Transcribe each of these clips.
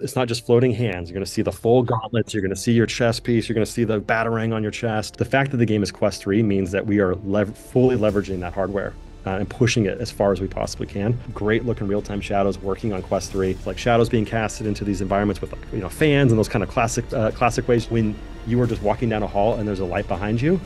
it's not just floating hands. You're going to see the full gauntlets. You're going to see your chest piece. You're going to see the batarang on your chest. The fact that the game is Quest 3 means that we are fully leveraging that hardware and pushing it as far as we possibly can. Great looking real-time shadows working on Quest 3. It's like shadows being casted into these environments with, like, you know, fans and those kind of classic ways. When you are just walking down a hall and there's a light behind you,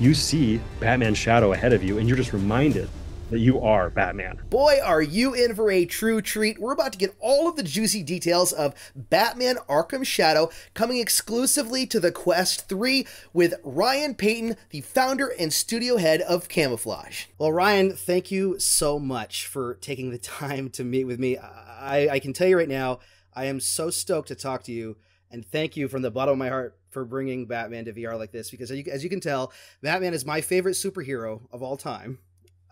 you see Batman's shadow ahead of you, and you're just reminded that you are Batman. Boy, are you in for a true treat. We're about to get all of the juicy details of Batman Arkham Shadow, coming exclusively to the Quest 3 with Ryan Payton, the founder and studio head of Camouflaj. Well, Ryan, thank you so much for taking the time to meet with me. I can tell you right now, I am so stoked to talk to you, and thank you from the bottom of my heart for bringing Batman to VR like this, because as you can tell, Batman is my favorite superhero of all time.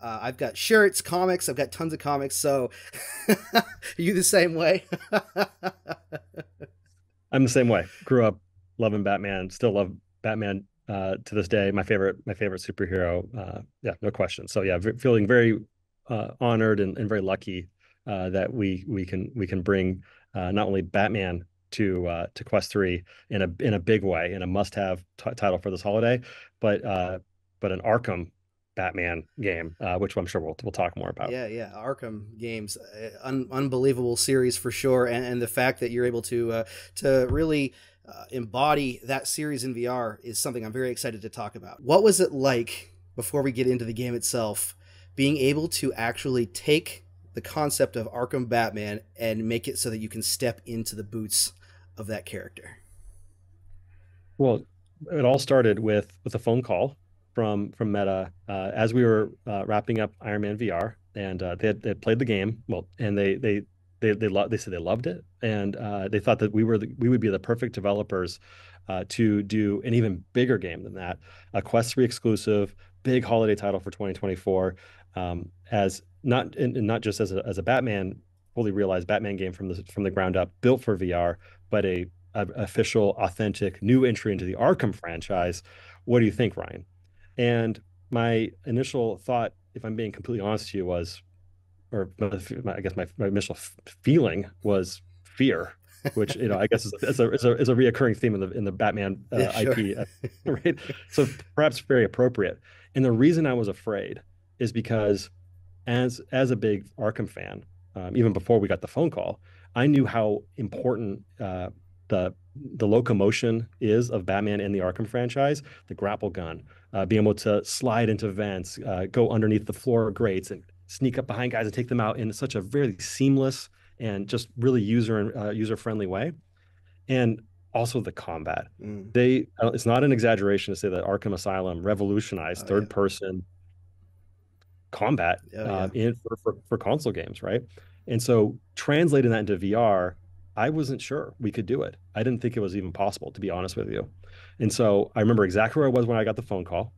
I've got shirts, comics, I've got tons of comics, so are you the same way? I'm the same way. Grew up loving Batman, still love Batman to this day. My favorite superhero. Yeah, no question. So yeah, feeling very honored and very lucky that we can bring not only Batman to Quest 3 in a big way, in a must-have title for this holiday, but an Arkham Batman game, which I'm sure we'll talk more about. Yeah, Arkham games, unbelievable series for sure, and the fact that you're able to really embody that series in VR is something I'm very excited to talk about. What was it like, before we get into the game itself, being able to actually take the concept of Arkham Batman and make it so that you can step into the boots of that character? Well, it all started with a phone call from Meta as we were wrapping up Iron Man VR, and they had played the game, and they said they loved it, and they thought that we would be the perfect developers to do an even bigger game than that, a Quest 3 exclusive big holiday title for 2024, not just as a Batman, fully realized Batman game from the ground up, built for VR, but a official, authentic new entry into the Arkham franchise. What do you think, Ryan? And my initial thought, if I'm being completely honest to you, was, or I guess my initial feeling was fear, which, you know, I guess is a reoccurring theme in the Batman IP, right? So perhaps very appropriate. And the reason I was afraid is because, as a big Arkham fan, even before we got the phone call, I knew how important the locomotion is of Batman in the Arkham franchise. The grapple gun, being able to slide into vents, go underneath the floor grates and sneak up behind guys and take them out in such a very seamless and just really user-friendly way. And also the combat. Mm. It's not an exaggeration to say that Arkham Asylum revolutionized third-person combat for console games, right? And so translating that into VR, I wasn't sure we could do it. I didn't think it was even possible, to be honest with you. And so I remember exactly where I was when I got the phone call.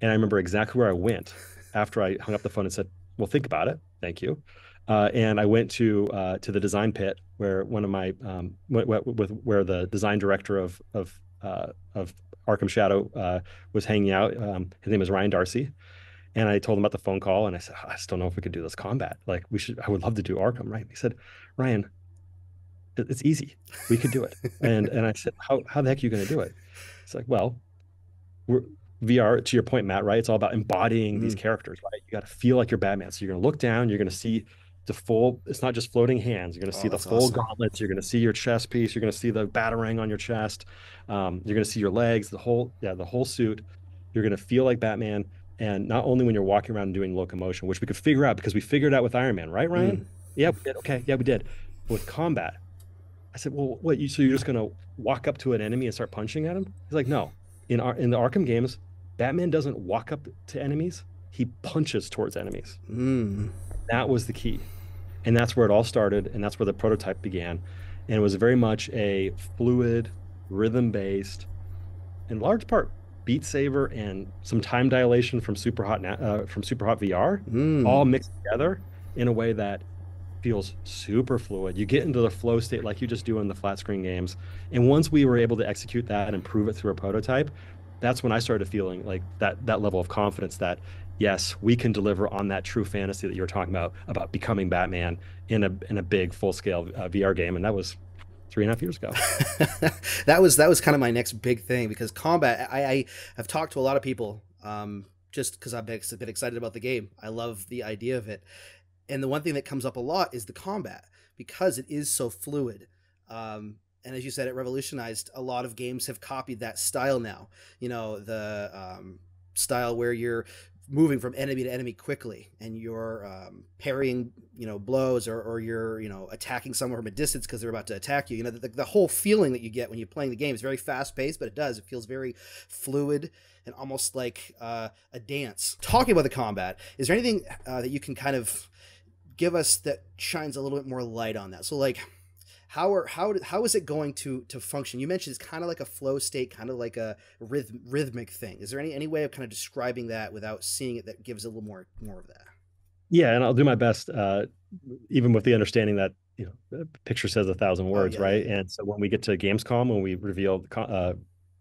And I remember exactly where I went after I hung up the phone and said, well, think about it. Thank you. And I went to the design pit, where one of my where the design director of Arkham Shadow was hanging out. His name is Ryan Darcy. And I told him about the phone call, and I said, I just don't know if we could do this combat. Like, I would love to do Arkham, right? And he said, Ryan, it's easy. We could do it. And I said, how the heck are you going to do it? It's like, well, VR, to your point, Matt, right? It's all about embodying these characters, right? You got to feel like you're Batman. So you're going to look down, you're going to see the full, it's not just floating hands. You're going to see the full gauntlets. You're going to see your chest piece. You're going to see the batarang on your chest. You're going to see your legs, the whole suit. You're going to feel like Batman. And not only when you're walking around and doing locomotion, which we could figure out because we figured it out with Iron Man, right, Ryan? Mm. Yeah, we did. Okay, yeah, we did. With combat, I said, well, what? So you're just gonna walk up to an enemy and start punching at him? He's like, no. In the Arkham games, Batman doesn't walk up to enemies; he punches towards enemies. Mm. That was the key, and that's where it all started, and that's where the prototype began. And it was very much a fluid, rhythm-based, in large part, Beat Saber and some time dilation from Superhot VR, all mixed together in a way that feels super fluid. You get into the flow state like you just do in the flat screen games. And once we were able to execute that and prove it through a prototype, that's when I started feeling like that level of confidence that, yes, we can deliver on that true fantasy that you were talking about becoming Batman in a big full-scale VR game. And that was 3.5 years ago. That was kind of my next big thing, because combat, I have talked to a lot of people just because I've been excited about the game. I love the idea of it. And the one thing that comes up a lot is the combat, because it is so fluid. And as you said, it revolutionized. A lot of games have copied that style now. You know, the style where you're moving from enemy to enemy quickly, and you're parrying, you know, blows, or you're, you know, attacking someone from a distance because they're about to attack you. You know, the whole feeling that you get when you're playing the game is very fast paced, but it feels very fluid and almost like a dance. Talking about the combat, is there anything that you can kind of give us that shines a little bit more light on that? So like, how is it going to function? You mentioned it's kind of like a flow state, kind of like a rhythmic thing. Is there any way of kind of describing that without seeing it that gives a little more of that? Yeah, and I'll do my best, even with the understanding that, you know, a picture says 1,000 words, right? And so when we get to Gamescom, when we reveal the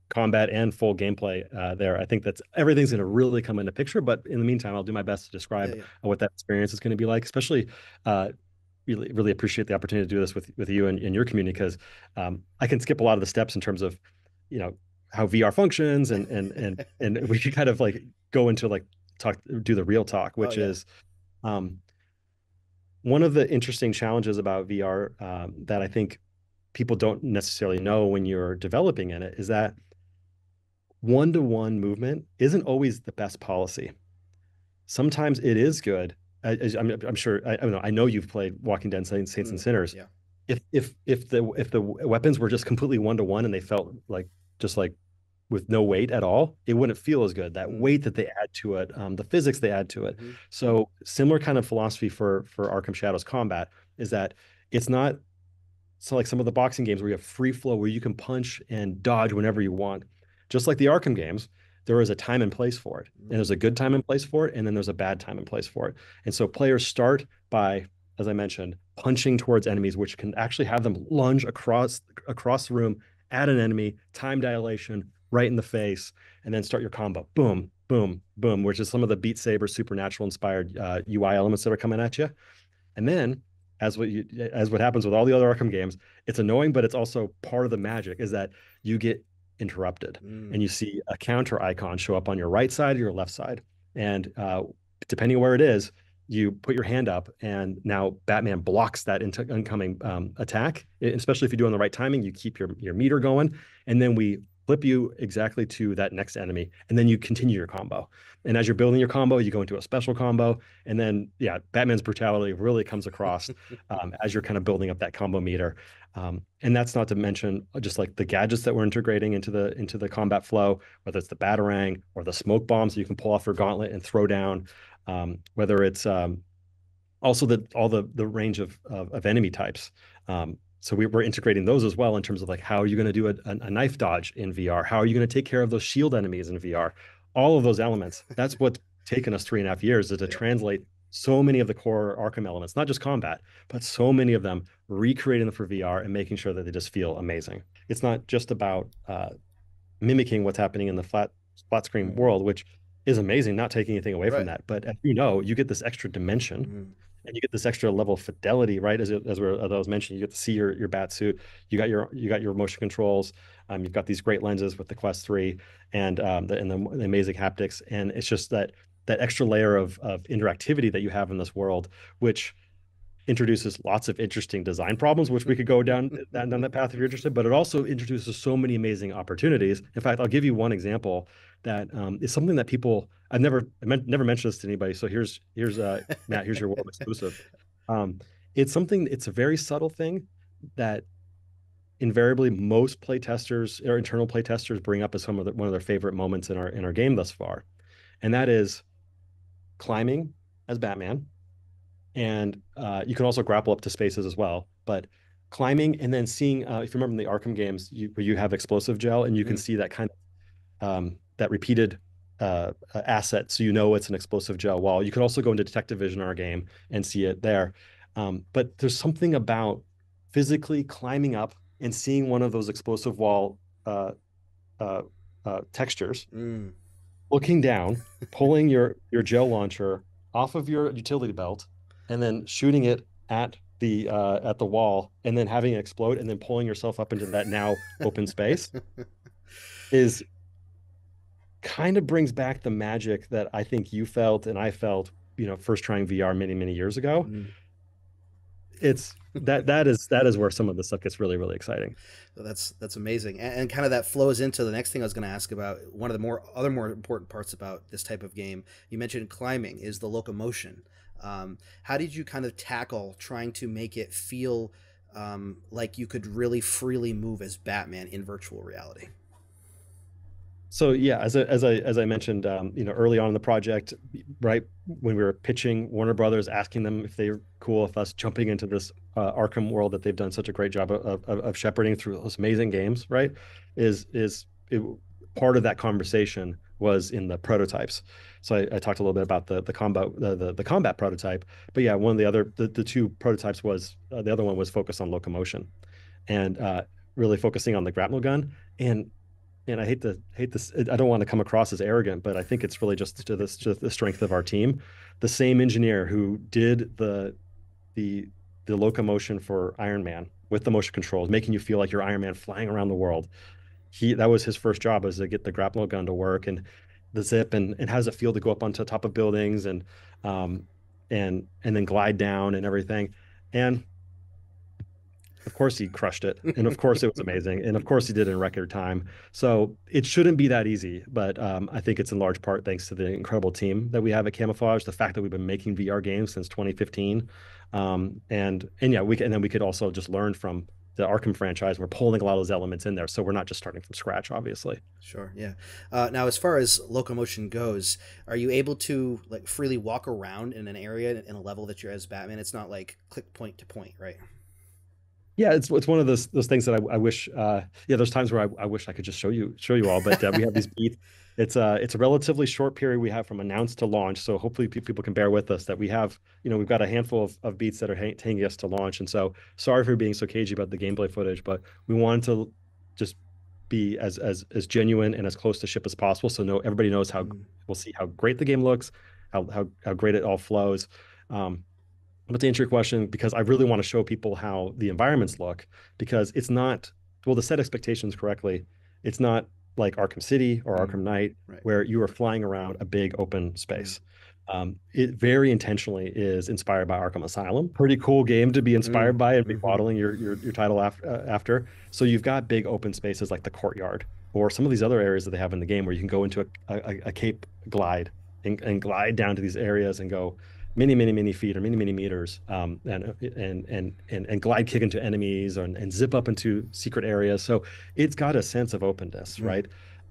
combat and full gameplay there, I think that's everything's going to really come into picture. But in the meantime, I'll do my best to describe what that experience is going to be like, especially. Really appreciate the opportunity to do this with you and your community, because I can skip a lot of the steps in terms of, you know, how VR functions, and we could kind of like go into like do the real talk, which is one of the interesting challenges about VR that I think people don't necessarily know when you're developing in it, is that one-to-one movement isn't always the best policy. Sometimes it is good. I'm sure. I know you've played Walking Dead Saints and Sinners. Yeah. If the weapons were just completely one-to-one and they felt like with no weight at all, it wouldn't feel as good. That weight that they add to it, the physics they add to it. So similar kind of philosophy for Arkham Shadow's combat is that it's not so like some of the boxing games where you have free flow where you can punch and dodge whenever you want. Just like the Arkham games, there is a time and place for it. And there's a good time and place for it, and then there's a bad time and place for it. And so players start by, as I mentioned, punching towards enemies, which can actually have them lunge across the room at an enemy, time dilation, right in the face, and then start your combo. Boom, boom, boom, which is some of the Beat Saber, Supernatural-inspired UI elements that are coming at you. And then, as what happens with all the other Arkham games, it's annoying, but it's also part of the magic, is that you get interrupted and you see a counter icon show up on your right side or your left side, and depending where it is, you put your hand up, and now Batman blocks that incoming attack. Especially if you do it on the right timing, you keep your meter going, and then we flip you exactly to that next enemy, and then you continue your combo. And as you're building your combo, you go into a special combo, and then Batman's brutality really comes across as you're kind of building up that combo meter. And that's not to mention just like the gadgets that we're integrating into the combat flow, whether it's the batarang or the smoke bombs that you can pull off your gauntlet and throw down, whether it's also all the range of enemy types. So we're integrating those as well in terms of like, how are you going to do a knife dodge in VR? How are you going to take care of those shield enemies in VR? All of those elements. That's what's taken us 3.5 years, is to translate so many of the core Arkham elements, not just combat, but so many of them, recreating them for VR and making sure that they just feel amazing. It's not just about mimicking what's happening in the flat screen world, which is amazing, not taking anything away from that. But as you know, you get this extra dimension. And you get this extra level of fidelity, right? As I was mentioning, you get to see your bat suit. You got your motion controls. You've got these great lenses with the Quest 3 and the amazing haptics. And it's just that extra layer of interactivity that you have in this world, which introduces lots of interesting design problems, which we could go down that path if you're interested. But it also introduces so many amazing opportunities. In fact, I'll give you one example that is something that people. I've never mentioned this to anybody, so here's Matt, here's your world exclusive. It's a very subtle thing that invariably most play testers or internal play testers bring up as one of their favorite moments in our game thus far, and that is climbing as Batman, and you can also grapple up to spaces as well, but climbing and then seeing, if you remember in the Arkham games, you have explosive gel, and you can see that kind of that repeated asset, so you know it's an explosive gel wall. You could also go into detective vision in our game and see it there, but there's something about physically climbing up and seeing one of those explosive wall textures, looking down, pulling your gel launcher off of your utility belt, and then shooting it at at the wall and then having it explode and then pulling yourself up into that now open space is kind of brings back the magic that I think you felt and I felt, you know, first trying VR many, many years ago. Mm. It's that is where some of the stuff gets really, really exciting. That's amazing. And kind of that flows into the next thing I was going to ask about. One of the more important parts about this type of game, you mentioned climbing, is the locomotion. How did you kind of tackle trying to make it feel like you could really freely move as Batman in virtual reality? So yeah, as I mentioned, you know, early on in the project, right when we were pitching Warner Brothers, asking them if they were cool with us jumping into this Arkham world that they've done such a great job of shepherding through those amazing games, right? Is part of that conversation was in the prototypes. So I talked a little bit about the combat prototype, but yeah, one of the two prototypes was the other one was focused on locomotion, and really focusing on the grapnel gun. And I hate this. I don't want to come across as arrogant, but I think it's really just to the strength of our team. The same engineer who did the locomotion for Iron Man with the motion controls, making you feel like you're Iron Man flying around the world. That was his first job, was to get the grapnel gun to work and the zip and how does it feel to go up onto top of buildings and then glide down and everything. And of course he crushed it, and of course it was amazing, and of course he did it in record time. So it shouldn't be that easy, but I think it's in large part thanks to the incredible team that we have at Camouflaj, the fact that we've been making VR games since 2015, and yeah, we could also just learn from the Arkham franchise. We're pulling a lot of those elements in there, so we're not just starting from scratch, obviously. Sure, yeah. Now, as far as locomotion goes, are you able to like freely walk around in an area in a level that you're as Batman? It's not like click point to point, right? Yeah, it's one of those things that I wish. Yeah, there's times where I wish I could just show you all, but we have these beats. It's a relatively short period we have from announce to launch, so hopefully people can bear with us that we have. You know, we've got a handful of beats that are hanging us to launch, and so sorry for being so cagey about the gameplay footage, but we wanted to just be as genuine and as close to ship as possible, so everybody knows how we'll see how great the game looks, how great it all flows. But to answer your question, because I really want to show people how the environments look, because it's not, well, to set expectations correctly, it's not like Arkham City or Arkham Knight, right, where you are flying around a big open space. It very intentionally is inspired by Arkham Asylum. Pretty cool game to be inspired by and be modeling your title after. So you've got big open spaces like the courtyard or some of these other areas that they have in the game where you can go into a cape glide and glide down to these areas and go many feet or many meters, and glide kick into enemies and zip up into secret areas. So it's got a sense of openness, right?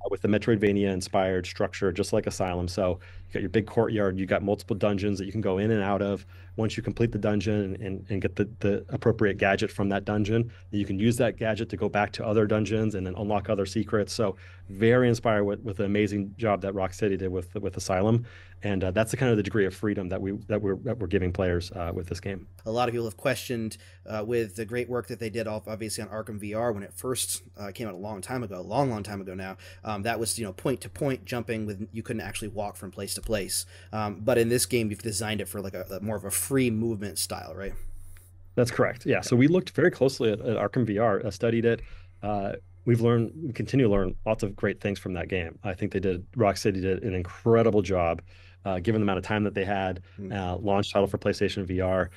With the Metroidvania inspired structure, just like Asylum. So you got your big courtyard, you got multiple dungeons that you can go in and out of. Once you complete the dungeon and get the appropriate gadget from that dungeon, you can use that gadget to go back to other dungeons and then unlock other secrets. So very inspired with the amazing job that Rocksteady did with Asylum, and that's the kind of the degree of freedom that we're giving players with this game. A lot of people have questioned with the great work that they did, obviously, on Arkham VR when it first came out a long time ago, long time ago now. That was, you know, point to point jumping with, you couldn't actually walk from place to place. But in this game, you've designed it for like a more of a free movement style, right? That's correct. Yeah. So we looked very closely at Arkham VR, studied it. We continue to learn lots of great things from that game. I think Rocksteady did an incredible job, given the amount of time that they had, launch title for PlayStation VR.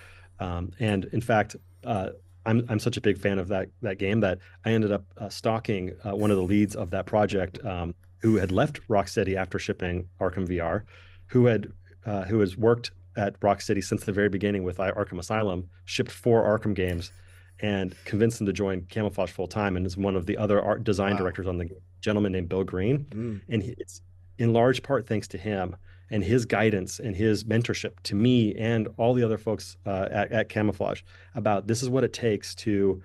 And in fact, I'm such a big fan of that game that I ended up stalking one of the leads of that project, who had left Rocksteady after shipping Arkham VR, who has worked at Rocksteady since the very beginning with Arkham Asylum, shipped 4 Arkham games, and convinced him to join Camouflaj full time, and is one of the other art design directors on the game, a gentleman named Bill Green, and it's in large part thanks to him and his guidance and his mentorship to me and all the other folks at Camouflaj about this is what it takes to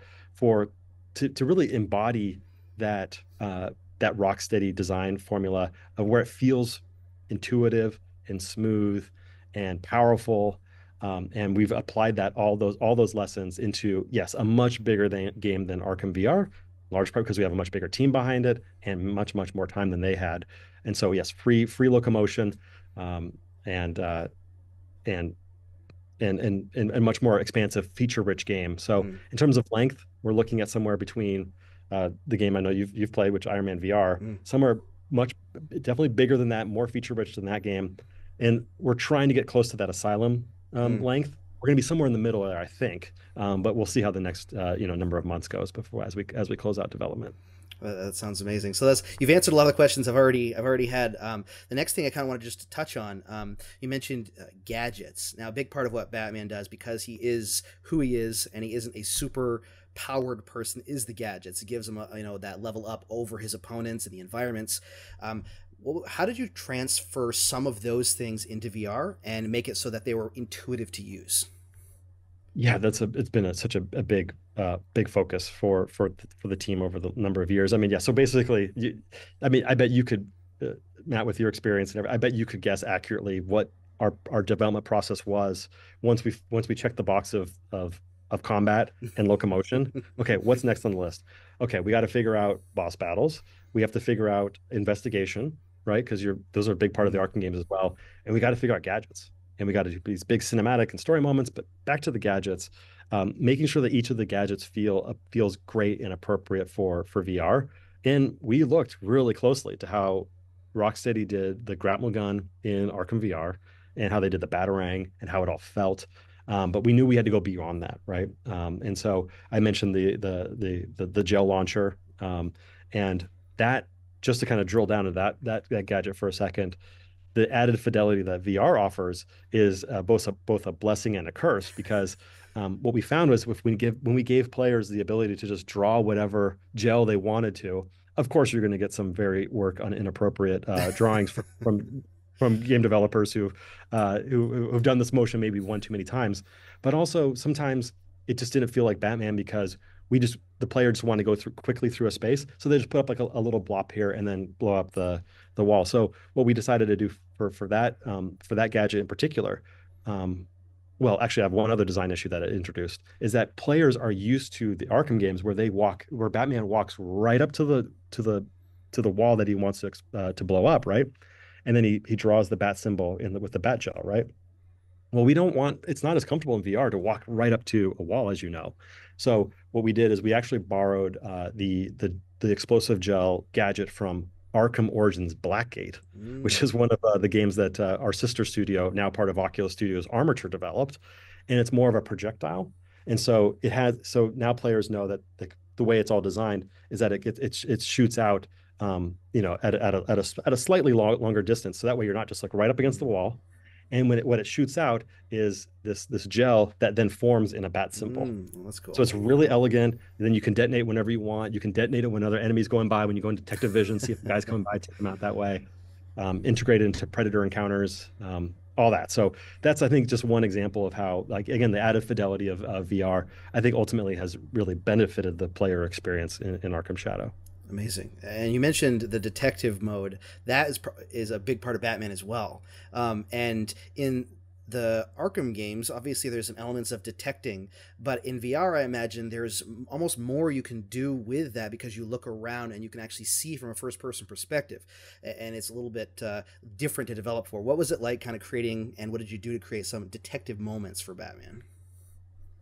really embody that Rocksteady design formula of where it feels intuitive and smooth and powerful, and we've applied that all those lessons into, yes, a much bigger game than Arkham VR, large part because we have a much bigger team behind it and much more time than they had. And so yes, free locomotion, and and much more expansive, feature-rich game. So in terms of length, we're looking at somewhere between the game I know you've played, which Iron Man VR, somewhere definitely bigger than that, more feature-rich than that game. And we're trying to get close to that Asylum length. We're going to be somewhere in the middle there, I think. But we'll see how the next number of months goes before as we close out development. That sounds amazing. So you've answered a lot of the questions I've already had. The next thing I kind of want to just touch on, you mentioned gadgets. Now, a big part of what Batman does, because he is who he is and he isn't a super powered person, is the gadgets. It gives him that level up over his opponents and the environments. How did you transfer some of those things into VR and make it so that they were intuitive to use? Yeah, it's been such a big big focus for the team over the number of years. I mean, yeah. So basically, I bet you could, Matt, with your experience and everything, I bet you could guess accurately what our development process was once we checked the box of combat and locomotion. Okay, what's next on the list? Okay, we got to figure out boss battles. We have to figure out investigation, right? Because those are a big part of the Arkham games as well. And we got to figure out gadgets. And we got to do these big cinematic and story moments. But back to the gadgets, making sure that each of the gadgets feels great and appropriate for VR. And we looked really closely to how Rocksteady did the grapnel gun in Arkham VR and how they did the Batarang and how it all felt. But we knew we had to go beyond that, right? And so I mentioned the gel launcher, and that, just to kind of drill down to that gadget for a second. The added fidelity that VR offers is both a blessing and a curse, because what we found was when we gave players the ability to just draw whatever gel they wanted to, of course you're going to get some very work on inappropriate drawings from game developers who've done this motion maybe one too many times. But also sometimes it just didn't feel like Batman, because the player just wanted to go quickly through a space. So they just put up like a little blop here and then blow up the wall. So what we decided to do for that gadget in particular, well, actually I have one other design issue that it introduced, is that players are used to the Arkham games where Batman walks right up to the wall that he wants to blow up, right? And then he draws the bat symbol with the bat gel, right? Well, we don't want, it's not as comfortable in VR to walk right up to a wall, as you know. So what we did is we actually borrowed the explosive gel gadget from Arkham Origins Blackgate, which is one of the games that our sister studio, now part of Oculus Studios, Armature, developed. And it's more of a projectile. And so now players know that the way it's all designed is that it shoots out at a slightly longer distance. So that way you're not just like right up against the wall. And what it shoots out is this gel that then forms in a bat symbol. Well, that's cool. So it's really elegant. And then you can detonate whenever you want. You can detonate it when other enemies going by, when you go into detective vision, see if the guy's coming by, take them out that way. Integrated into predator encounters, all that. So that's, I think, just one example of how, like, again, the added fidelity of VR, I think, ultimately has really benefited the player experience in Arkham Shadow. Amazing. And you mentioned the detective mode. That is a big part of Batman as well. And in the Arkham games, obviously there's some elements of detecting, but in VR, I imagine there's almost more you can do with that, because you look around and you can actually see from a first-person perspective, and it's a little bit different to develop for. What was it like kind of creating, and what did you do to create some detective moments for Batman?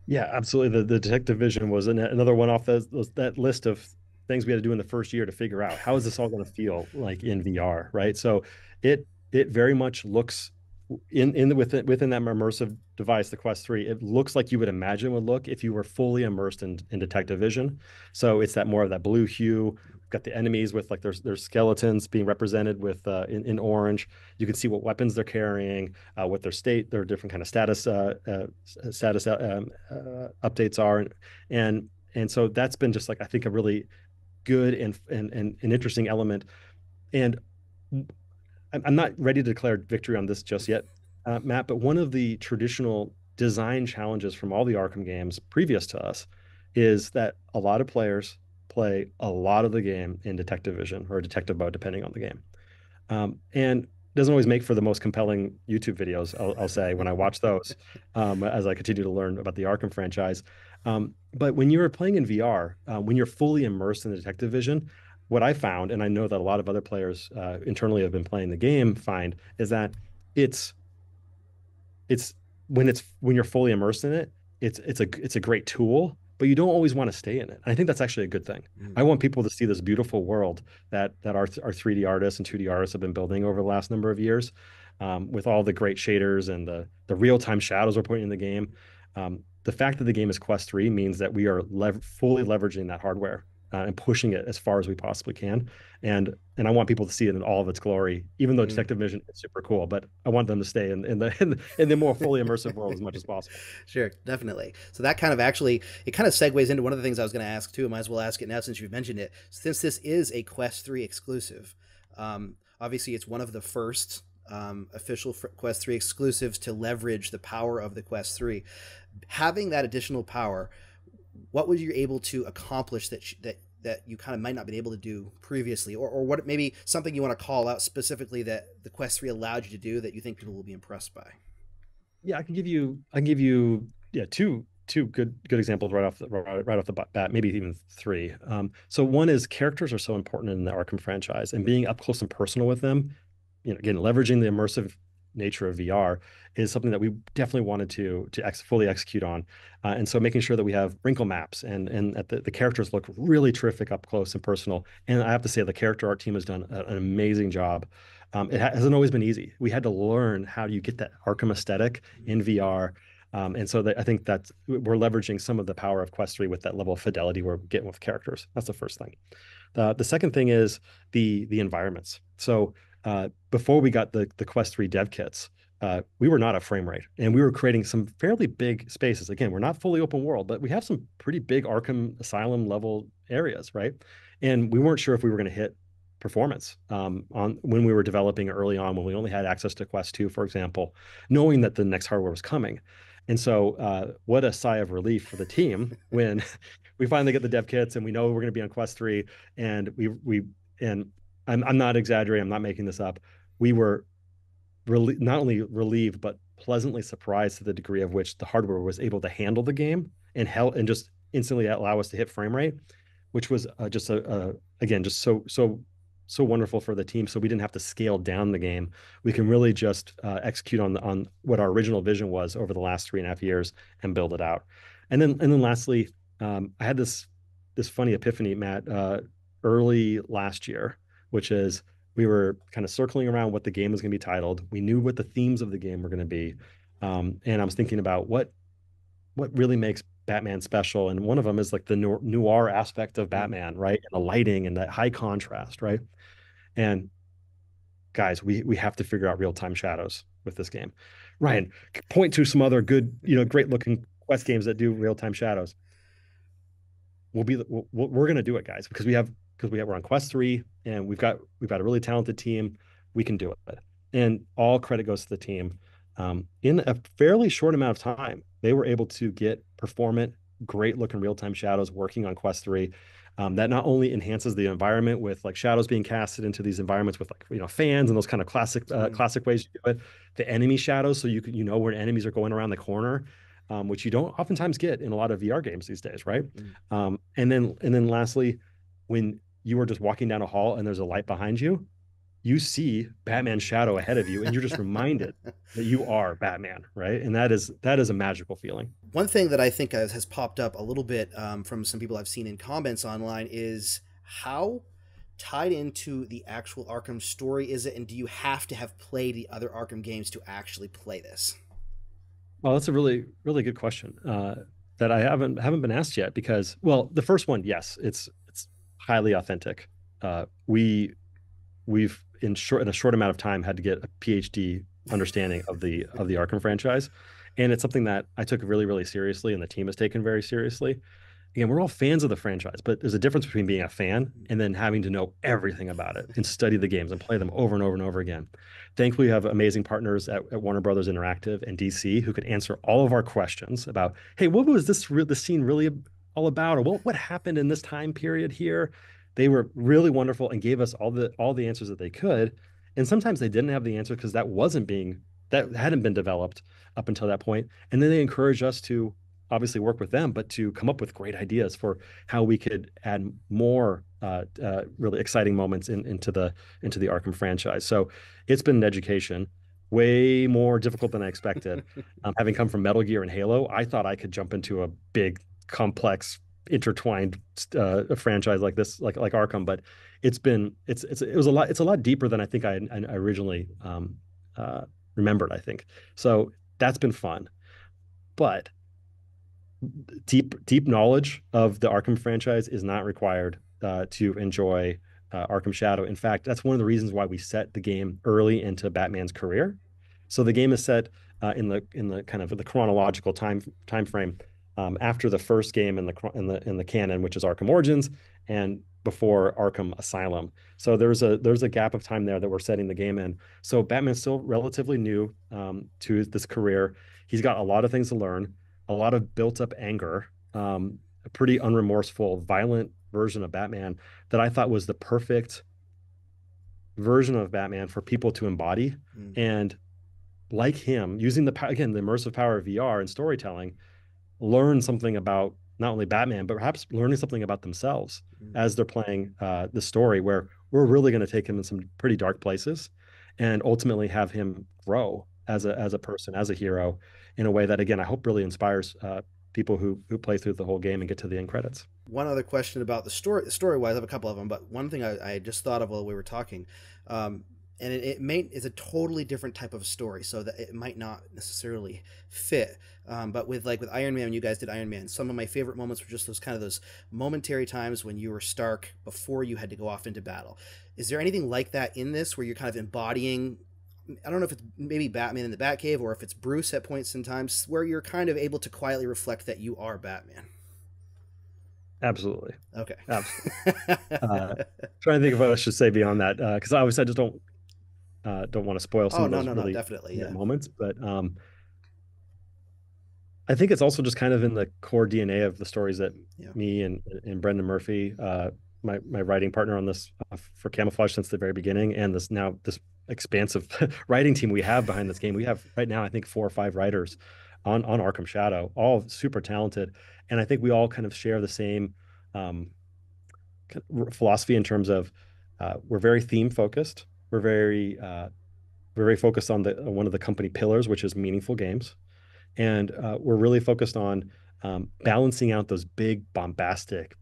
Yeah, absolutely. The detective vision was another one off that list of things we had to do in the first year to figure out how is this all going to feel like in VR, right? So it very much looks within that immersive device, the Quest 3, it looks like you would imagine would look if you were fully immersed in detective vision. So it's that more of that blue hue. We've got the enemies with like their skeletons being represented with in orange. You can see what weapons they're carrying, what their different kind of status updates are, and so that's been just like, I think, a really good and an interesting element. And I'm not ready to declare victory on this just yet, Matt, but one of the traditional design challenges from all the Arkham games previous to us is that a lot of players play a lot of the game in detective vision or detective mode, depending on the game. And it doesn't always make for the most compelling YouTube videos, I'll say, when I watch those, as I continue to learn about the Arkham franchise. But when you're playing in VR, when you're fully immersed in the detective vision, what I found, and I know that a lot of other players internally have been playing the game find, is that it's when you're fully immersed in it, it's a great tool, but you don't always want to stay in it. And I think that's actually a good thing. Mm. I want people to see this beautiful world that our 3D artists and 2D artists have been building over the last number of years, with all the great shaders and the real-time shadows we're putting in the game. The fact that the game is Quest 3 means that we are fully leveraging that hardware and pushing it as far as we possibly can. And I want people to see it in all of its glory, even though Detective Mission is super cool, but I want them to stay in the more fully immersive world as much as possible. Sure, definitely. So that kind of it segues into one of the things I was going to ask too. I might as well ask it now since you've mentioned it. Since this is a Quest 3 exclusive, obviously it's one of the first official Quest 3 exclusives to leverage the power of the Quest 3. Having that additional power, what were you able to accomplish that you kind of might not have been able to do previously, or what maybe something you want to call out specifically that the Quest 3 allowed you to do that you think people will be impressed by? Yeah, I can give you two good examples right off the bat, maybe even three. So one is characters are so important in the Arkham franchise, and being up close and personal with them, again, leveraging the immersive nature of VR is something that we definitely wanted to fully execute on, and so making sure that we have wrinkle maps and that the characters look really terrific up close and personal. And I have to say, the character art team has done an amazing job. It hasn't always been easy. We had to learn how do you get that Arkham aesthetic in VR, and so I think that we're leveraging some of the power of Quest 3 with that level of fidelity we're getting with characters. That's the first thing. The second thing is the environments. So before we got the Quest 3 dev kits, we were not at frame rate, and we were creating some fairly big spaces. Again, we're not fully open world, but we have some pretty big Arkham Asylum level areas, right? And we weren't sure if we were going to hit performance when we were developing early on, when we only had access to Quest 2, for example, knowing that the next hardware was coming. And so what a sigh of relief for the team when we finally get the dev kits and we know we're going to be on Quest 3, and and I'm not exaggerating, I'm not making this up. We were not only relieved, but pleasantly surprised to the degree of which the hardware was able to handle the game and just instantly allow us to hit frame rate, which was just so wonderful for the team. So we didn't have to scale down the game. We can really just execute on what our original vision was over the last 3.5 years and build it out. And then lastly, I had this funny epiphany, Matt, early last year, which is we were kind of circling around what the game was going to be titled. We knew what the themes of the game were going to be. And I was thinking about what really makes Batman special. And one of them is like the noir aspect of Batman, right? And the lighting and that high contrast, right? And guys, we have to figure out real-time shadows with this game. Ryan, point to some other good, great looking Quest games that do real-time shadows. We're going to do it, guys, because we're on Quest 3, and we've got a really talented team. We can do it. And all credit goes to the team. In a fairly short amount of time, they were able to get performant, great-looking real-time shadows working on Quest 3. That not only enhances the environment with like shadows being casted into these environments with fans and those kind of classic ways to do it. The enemy shadows, so you know where enemies are going around the corner, which you don't oftentimes get in a lot of VR games these days, right? Mm. And then lastly, when you are just walking down a hall and there's a light behind you, you see Batman's shadow ahead of you, and you're just reminded that you are Batman, right? And that is a magical feeling. One thing that I think has popped up a little bit from some people I've seen in comments online is how tied into the actual Arkham story is it, and do you have to have played the other Arkham games to actually play this? Well, that's a really, really good question that I haven't been asked yet, because, well, the first one, yes, it's highly authentic. We've in a short amount of time had to get a PhD understanding of the Arkham franchise, and it's something that I took really, really seriously, and the team has taken very seriously. Again, we're all fans of the franchise, but there's a difference between being a fan and then having to know everything about it and study the games and play them over and over and over again. Thankfully, we have amazing partners at Warner Brothers Interactive and DC who could answer all of our questions about, hey, what was this scene really all about, or what happened in this time period here? They were really wonderful and gave us all the answers that they could, and sometimes they didn't have the answer because that hadn't been developed up until that point. And then they encouraged us to obviously work with them, but to come up with great ideas for how we could add more really exciting moments into the Arkham franchise. So it's been an education. way more difficult than I expected. Having come from Metal Gear and Halo, I thought I could jump into a big, complex, intertwined franchise like this, like Arkham. But it was a lot. It's a lot deeper than I think I originally remembered. I think so. That's been fun, but deep knowledge of the Arkham franchise is not required to enjoy Arkham Shadow. In fact, that's one of the reasons why we set the game early into Batman's career. So the game is set in the kind of the chronological time frame after the first game in the canon, which is Arkham Origins, and before Arkham Asylum. So there's a gap of time there that we're setting the game in. So Batman's still relatively new to this career. He's got a lot of things to learn, a lot of built-up anger, a pretty unremorseful, violent version of Batman that I thought was the perfect version of Batman for people to embody. Mm. And like him, using the immersive power of VR and storytelling, learn something about not only Batman, but perhaps learning something about themselves as they're playing the story, where we're really going to take him in some pretty dark places and ultimately have him grow as a person, as a hero, in a way that, again, I hope really inspires people who play through the whole game and get to the end credits. One other question about the story-wise, I have a couple of them, but one thing I just thought of while we were talking, and it's a totally different type of story, so that it might not necessarily fit. But with Iron Man, you guys did Iron Man. Some of my favorite moments were just those momentary times when you were Stark before you had to go off into battle. Is there anything like that in this, where you're kind of embodying? I don't know if it's maybe Batman in the Batcave, or if it's Bruce at points in times where you're kind of able to quietly reflect that you are Batman. Absolutely. Okay. Absolutely. Trying to think of what I should say beyond that, because obviously I just don't want to spoil some of those really definitely, yeah, moments, but I think it's also just kind of in the core DNA of the stories that, yeah, me and Brendan Murphy, my writing partner on this for Camouflaj since the very beginning, and this expansive writing team we have behind this game. We have right now, I think, 4 or 5 writers on Arkham Shadow, all super talented, and I think we all kind of share the same philosophy in terms of we're very theme focused. We're very focused on one of the company pillars, which is meaningful games, and we're really focused on balancing out those big, bombastic,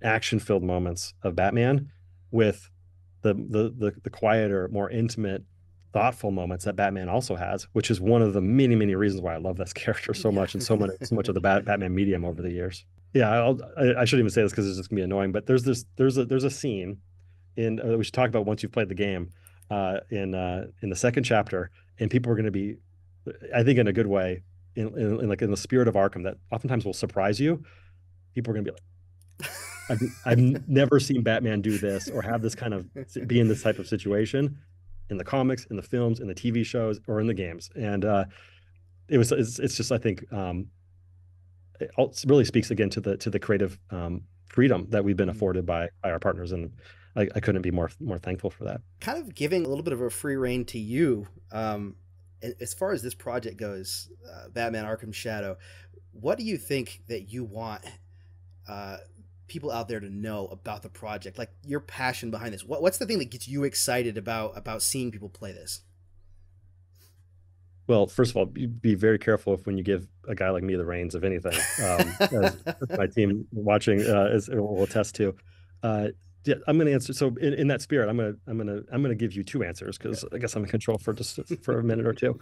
action-filled moments of Batman with the quieter, more intimate, thoughtful moments that Batman also has, which is one of the many reasons why I love this character so much, and so much of the Batman medium over the years. Yeah, I shouldn't even say this because it's just gonna be annoying, but there's a scene in we should talk about once you've played the game in the second chapter, and people are going to be, I think, in a good way, in the spirit of Arkham, that oftentimes will surprise you. People are going to be like, I've never seen Batman do this or have this kind of be in this type of situation in the comics, in the films, in the TV shows, or in the games. And it's just, I think, it really speaks again to the creative freedom that we've been afforded by our partners, and I couldn't be more thankful for that. Kind of giving a little bit of a free rein to you, as far as this project goes, Batman Arkham Shadow, what do you think that you want people out there to know about the project? Like, your passion behind this. What's the thing that gets you excited about seeing people play this? Well, first of all, be very careful when you give a guy like me the reins of anything, as my team watching will attest to. Yeah, I'm going to answer. So in that spirit, I'm going to give you 2 answers, because I guess I'm in control for just for a minute or two.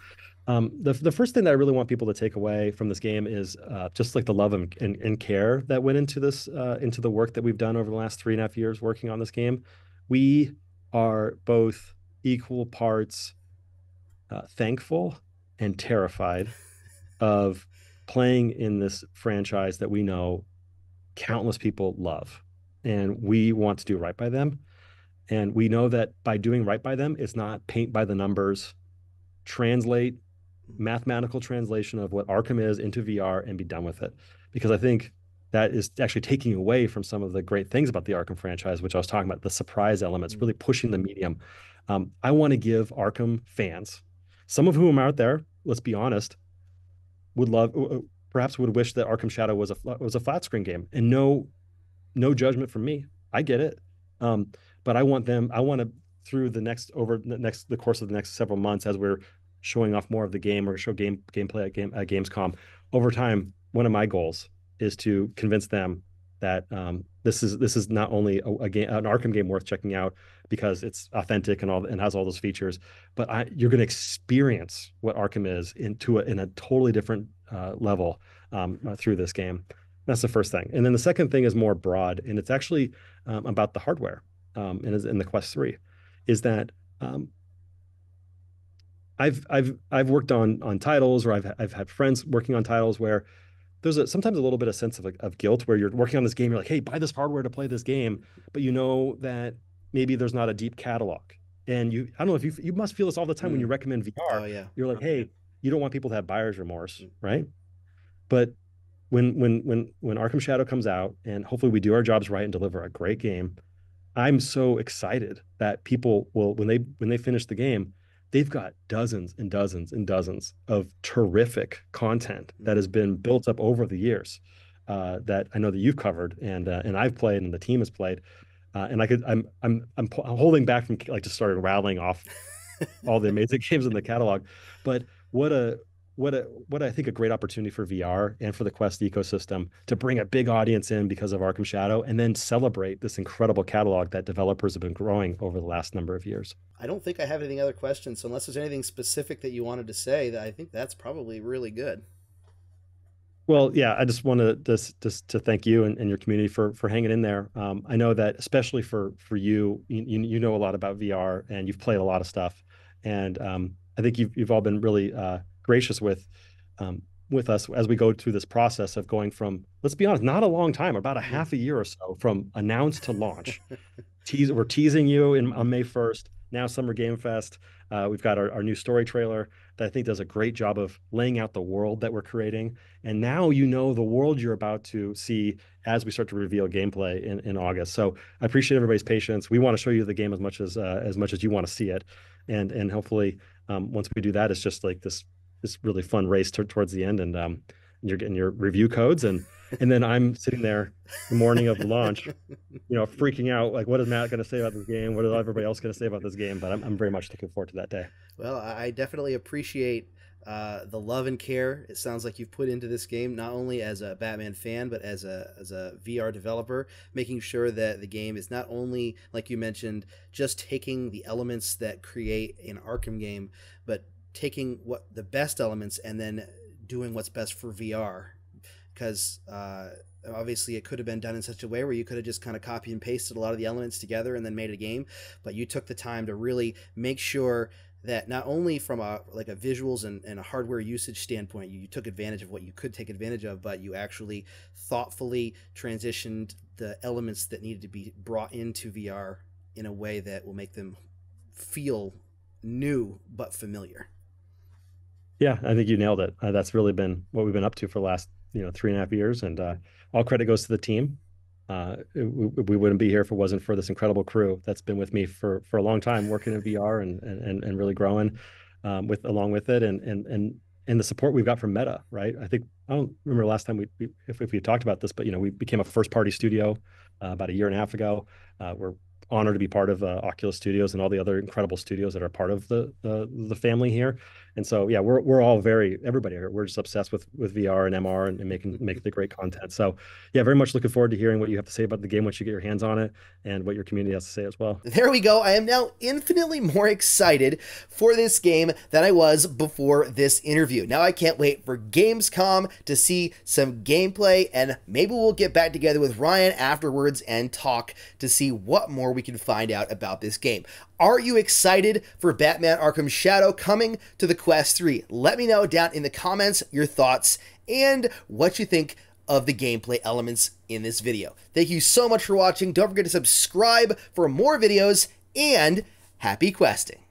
The first thing that I really want people to take away from this game is just like the love and care that went into this, into the work that we've done over the last 3.5 years working on this game. We are both equal parts thankful and terrified of playing in this franchise that we know countless people love. And we want to do right by them. And we know that by doing right by them, it's not paint by the numbers, translate mathematical translation of what Arkham is into VR and be done with it. Because I think that is actually taking away from some of the great things about the Arkham franchise, which I was talking about, the surprise elements, really pushing the medium. I want to give Arkham fans, some of whom are out there, let's be honest, perhaps would wish that Arkham Shadow was a flat screen game, and no judgment from me. I get it. But I want them, I want to through the next the course of the next several months, as we're showing off more of the game or show gameplay at Gamescom, over time, one of my goals is to convince them that this is not only a game, an Arkham game worth checking out because it's authentic and all and has all those features, but you're going to experience what Arkham is in a totally different level through this game. That's the first thing. And then the second thing is more broad, and it's actually about the hardware and is in the Quest 3, is that I've worked on titles, or I've had friends working on titles where there's sometimes a little bit of sense of guilt, where you're working on this game, you're like, hey, buy this hardware to play this game, but you know that maybe there's not a deep catalog, and I don't know if you must feel this all the time when you recommend VR. Oh, yeah. You're like, hey, you don't want people to have buyer's remorse, right? But when Arkham Shadow comes out, and hopefully we do our jobs right and deliver a great game, I'm so excited that people will, when they finish the game, they've got dozens and dozens and dozens of terrific content that has been built up over the years that I know that you've covered and I've played and the team has played, and I'm holding back from like just starting rattling off all the amazing games in the catalog, but what I think a great opportunity for VR and for the Quest ecosystem to bring a big audience in because of Arkham Shadow, and then celebrate this incredible catalog that developers have been growing over the last number of years. I don't think I have any other questions, so unless there's anything specific that you wanted to say, that I think that's probably really good. Well, yeah, I just wanted to thank you and your community for hanging in there. I know that especially for you, you know a lot about VR and you've played a lot of stuff, and I think you've all been really gracious with us as we go through this process of going from, let's be honest, not a long time, about a half a year or so from announce to launch. We're teasing you on May 1st. Now Summer Game Fest. We've got our new story trailer that I think does a great job of laying out the world that we're creating. And now you know the world you're about to see as we start to reveal gameplay in August. So I appreciate everybody's patience. We want to show you the game as much as you want to see it. And hopefully once we do that, it's just like this really fun race towards the end, and you're getting your review codes, and then I'm sitting there the morning of the launch, freaking out, like, what is Matt going to say about this game? What is everybody else going to say about this game? But I'm very much looking forward to that day. Well, I definitely appreciate the love and care it sounds like you've put into this game, not only as a Batman fan, but as a VR developer, making sure that the game is not only, like you mentioned, just taking the elements that create an Arkham game, but taking what the best elements and then doing what's best for VR, because obviously it could have been done in such a way where you could have just kind of copy and pasted a lot of the elements together and then made a game, but you took the time to really make sure that not only from a visuals and a hardware usage standpoint, you took advantage of what you could take advantage of, but you actually thoughtfully transitioned the elements that needed to be brought into VR in a way that will make them feel new but familiar. Yeah, I think you nailed it. That's really been what we've been up to for the last 3.5 years, and all credit goes to the team. We wouldn't be here if it wasn't for this incredible crew that's been with me for a long time, working in VR and really growing along with it, and the support we've got from Meta. Right, I think I don't remember last time if we talked about this, but we became a first party studio about 1.5 years ago. We're honored to be part of Oculus Studios and all the other incredible studios that are part of the family here, and so yeah, we're all everybody here. We're just obsessed with VR and MR and making the great content. So yeah, very much looking forward to hearing what you have to say about the game once you get your hands on it, and what your community has to say as well. There we go. I am now infinitely more excited for this game than I was before this interview. Now I can't wait for Gamescom to see some gameplay, and maybe we'll get back together with Ryan afterwards and talk to see what more we can find out about this game. Are you excited for Batman Arkham Shadow coming to the Quest 3? Let me know down in the comments your thoughts and what you think of the gameplay elements in this video. Thank you so much for watching. Don't forget to subscribe for more videos, and happy questing.